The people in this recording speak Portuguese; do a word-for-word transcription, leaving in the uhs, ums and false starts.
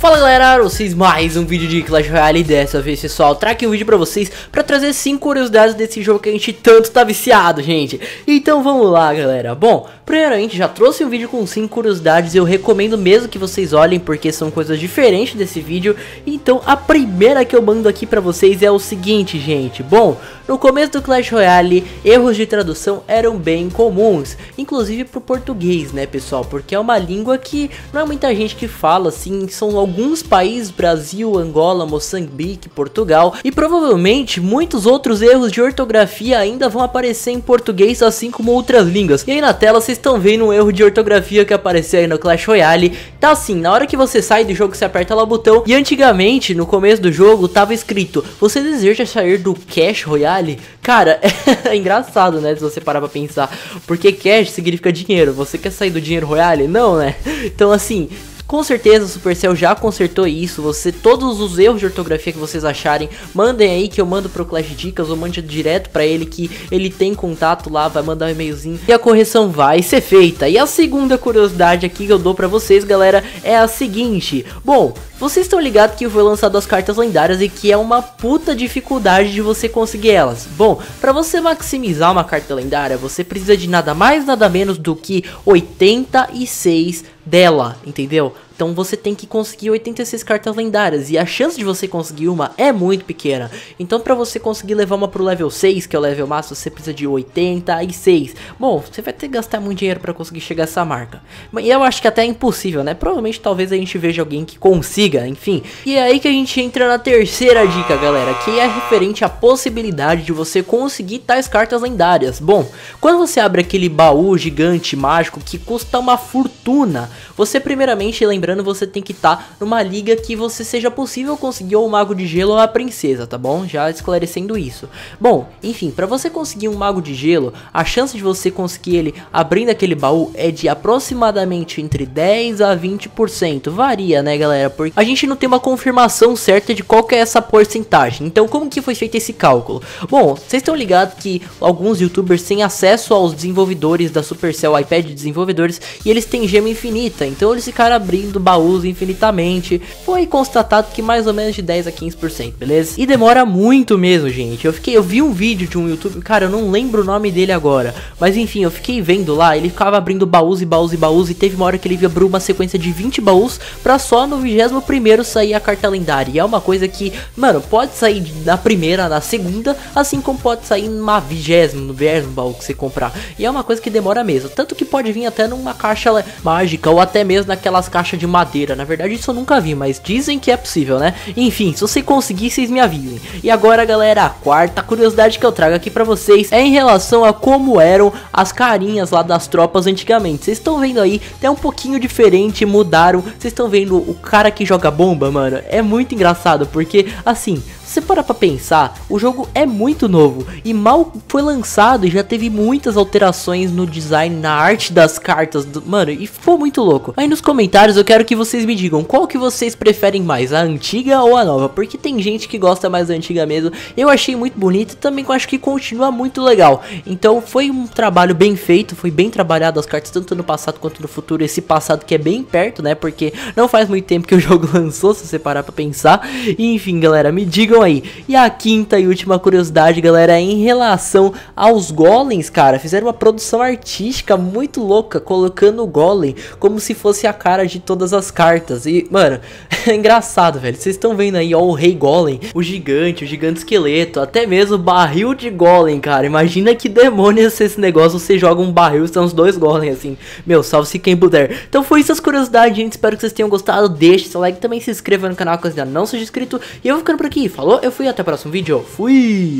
Fala galera, vocês mais um vídeo de Clash Royale e dessa vez pessoal, trago aqui um vídeo pra vocês pra trazer cinco curiosidades desse jogo que a gente tanto tá viciado, gente. Então vamos lá galera. Bom, primeiramente já trouxe um vídeo com cinco curiosidades, eu recomendo mesmo que vocês olhem porque são coisas diferentes desse vídeo. Então a primeira que eu mando aqui pra vocês é o seguinte gente, bom, no começo do Clash Royale erros de tradução eram bem comuns, inclusive pro português né pessoal, porque é uma língua que não é muita gente que fala assim, são alguns países, Brasil, Angola, Moçambique, Portugal, e provavelmente muitos outros erros de ortografia ainda vão aparecer em português assim como outras línguas. E aí na tela vocês estão vendo um erro de ortografia que apareceu aí no Clash Royale, tá assim, na hora que você sai do jogo você aperta lá o botão e antigamente no começo do jogo tava escrito, você deseja sair do Clash Royale? Cara, é engraçado né, se você parar pra pensar, porque cash significa dinheiro, você quer sair do dinheiro Royale? Não né, então assim... Com certeza o Supercell já consertou isso, você, todos os erros de ortografia que vocês acharem, mandem aí que eu mando pro Clash Dicas, ou mande direto pra ele que ele tem contato lá, vai mandar um e-mailzinho e a correção vai ser feita. E a segunda curiosidade aqui que eu dou pra vocês galera, é a seguinte, bom, vocês estão ligados que foi lançado as cartas lendárias e que é uma puta dificuldade de você conseguir elas. Bom, pra você maximizar uma carta lendária, você precisa de nada mais nada menos do que oitenta e seis dela, entendeu? Então você tem que conseguir oitenta e seis cartas lendárias e a chance de você conseguir uma é muito pequena. Então pra você conseguir levar uma pro level seis, que é o level máximo, você precisa de oitenta e seis. Bom, você vai ter que gastar muito dinheiro pra conseguir chegar a essa marca. E eu acho que até é impossível, né? Provavelmente talvez a gente veja alguém que consiga, enfim. E é aí que a gente entra na terceira dica, galera, que é referente à possibilidade de você conseguir tais cartas lendárias. Bom, quando você abre aquele baú gigante mágico que custa uma fortuna, você primeiramente lembra, você tem que estar tá numa liga que você seja possível conseguir ou o mago de gelo ou a princesa, tá bom? Já esclarecendo isso. Bom, enfim, para você conseguir um mago de gelo, a chance de você conseguir ele abrindo aquele baú é de aproximadamente entre dez a vinte por cento. Varia, né, galera? Porque a gente não tem uma confirmação certa de qual que é essa porcentagem. Então, como que foi feito esse cálculo? Bom, vocês estão ligados que alguns youtubers têm acesso aos desenvolvedores da Supercell, iPad de desenvolvedores, e eles têm gema infinita. Então, eles ficaram abrindo baús infinitamente, foi constatado que mais ou menos de dez a quinze por cento, beleza? E demora muito mesmo, gente. Eu fiquei, eu vi um vídeo de um youtuber, cara, eu não lembro o nome dele agora, mas enfim, eu fiquei vendo lá, ele ficava abrindo baús e baús e baús, e teve uma hora que ele abriu uma sequência de vinte baús pra só no vigésimo primeiro sair a carta lendária. E é uma coisa que, mano, pode sair na primeira, na segunda, assim como pode sair numa vigésima, no vigésimo baú que você comprar. E é uma coisa que demora mesmo, tanto que pode vir até numa caixa mágica, ou até mesmo naquelas caixas de madeira, na verdade isso eu nunca vi, mas dizem que é possível, né? Enfim, se você conseguir, vocês me avisem. E agora galera, a quarta curiosidade que eu trago aqui pra vocês é em relação a como eram as carinhas lá das tropas antigamente. Vocês estão vendo aí, é um pouquinho diferente, mudaram, vocês estão vendo o cara que joga bomba, mano, é muito engraçado, porque assim, se você parar pra pensar, o jogo é muito novo e mal foi lançado e já teve muitas alterações no design, na arte das cartas, do... mano, e foi muito louco. Aí nos comentários eu quero que vocês me digam qual que vocês preferem mais, a antiga ou a nova, porque tem gente que gosta mais da antiga mesmo, eu achei muito bonito e também acho que continua muito legal. Então foi um trabalho bem feito, foi bem trabalhado as cartas tanto no passado quanto no futuro, esse passado que é bem perto, né, porque não faz muito tempo que o jogo lançou, se você parar pra pensar. E, enfim galera, me digam aí. E a quinta e última curiosidade galera é em relação aos golems, cara, fizeram uma produção artística muito louca, colocando o golem como se fosse a cara de todas as cartas, e mano, é engraçado velho, vocês estão vendo aí ó, o rei golem, o gigante, o gigante esqueleto, até mesmo o barril de golem, cara, imagina que demônios esse negócio, você joga um barril, são os dois golem assim, meu, salve-se quem puder. Então foi isso as curiosidades gente, espero que vocês tenham gostado, deixe seu like, também se inscreva no canal caso ainda não seja inscrito, e eu vou ficando por aqui, falou? Eu fui, até o próximo vídeo, fui!